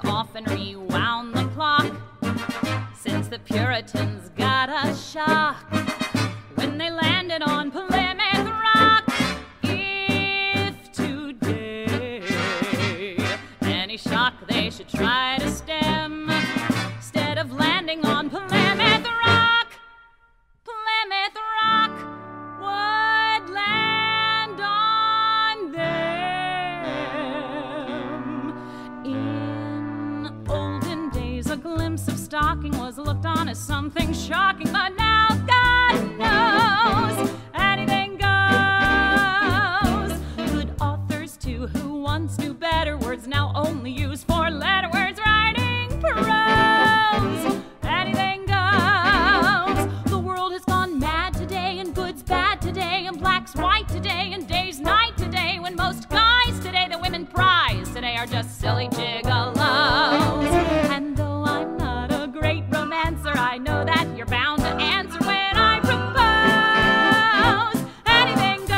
we've often rewound the clock since the Puritans got a shock when they landed on Plymouth Rock. If today any shock they should try to stem, instead of landing on Plymouth Rock, Plymouth Rock would land on them. In olden days, a glimpse of stocking was looked on as something shocking, but now God knows anything goes. Good authors too, who once knew better words, now only use four-letter words, writing prose. Anything goes. The world has gone mad today, and good's bad today, and black's white today, and day's night today, when most guys today that women prize today are just silly gigolos. And though I'm not a great romancer, I know that you're bound to answer when I propose. Anything goes.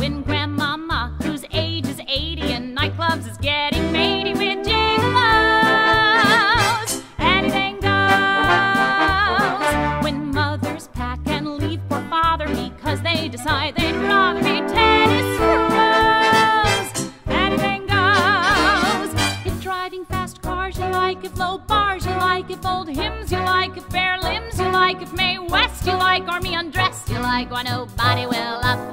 When Grandmama, whose age is 80, and nightclubs is getting matey with gigolos, anything goes. When mothers pack and leave poor father because they decide they'd rather be tennis pros, anything goes. If driving fast cars you like, if low bars you like, if old hymns you like, if bare limbs you like, if Mae West you like, or me undressed you like, why nobody will up